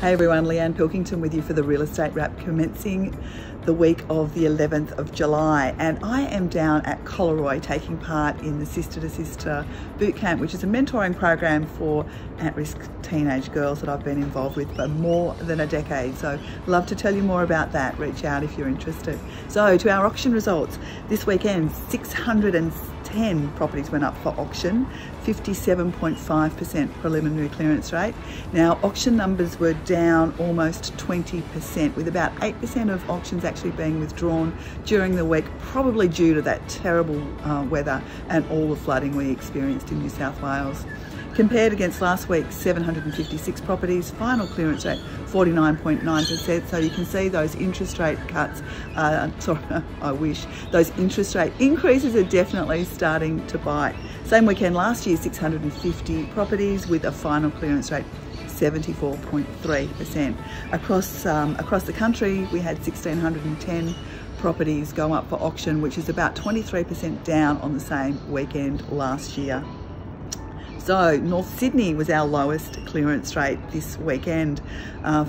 Hey everyone, Leanne Pilkington with you for the Real Estate Wrap, commencing the week of the 11th of July. And I am down at Collaroy taking part in the Sister to Sister Boot Camp, which is a mentoring program for at-risk teenage girls that I've been involved with for more than a decade. So love to tell you more about that. Reach out if you're interested. So to our auction results, this weekend 610 properties went up for auction, 57.5% preliminary clearance rate. Now auction numbers were down almost 20%, with about 8% of auctions actually being withdrawn during the week, probably due to that terrible weather and all the flooding we experienced in New South Wales. Compared against last week, 756 properties, final clearance rate 49.9%. So you can see those interest rate cuts, those interest rate increases are definitely starting to bite. Same weekend last year, 650 properties with a final clearance rate 74.3%. Across the country, we had 1,610 properties go up for auction, which is about 23% down on the same weekend last year. So North Sydney was our lowest clearance rate this weekend,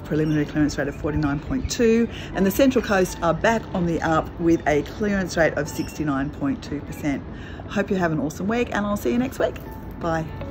preliminary clearance rate of 49.2%, and the Central Coast are back on the up with a clearance rate of 69.2%. Hope you have an awesome week, and I'll see you next week. Bye.